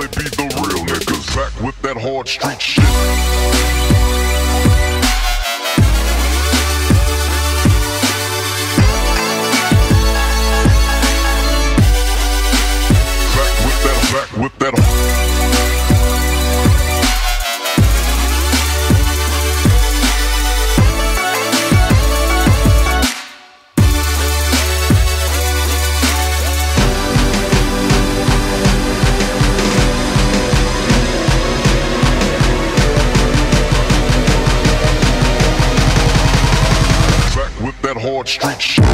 only be the real niggas, Zach with that hard street shit. With that hard street shit.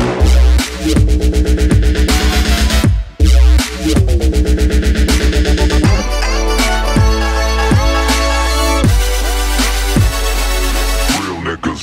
Real niggas.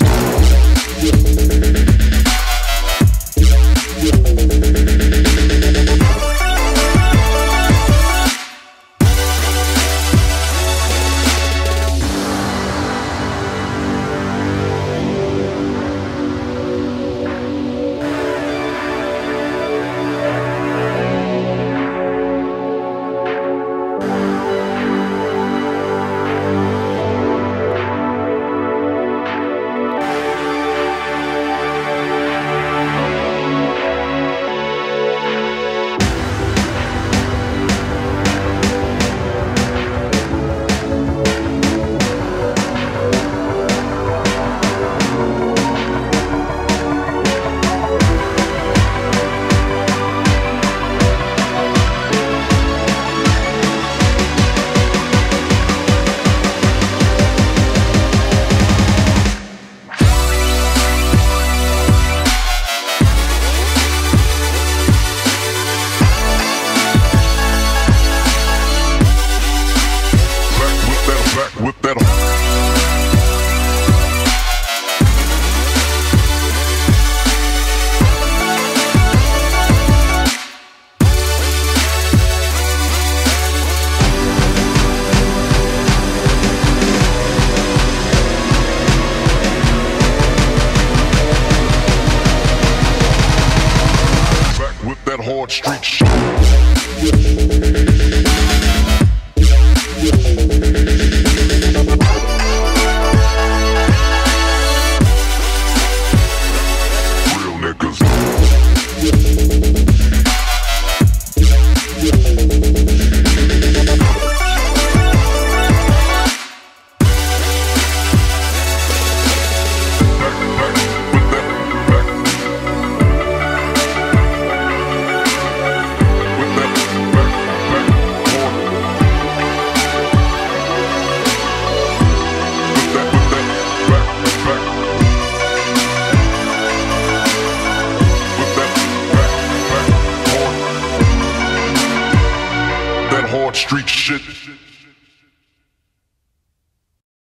Hard street shit. Real niggas. Street shit.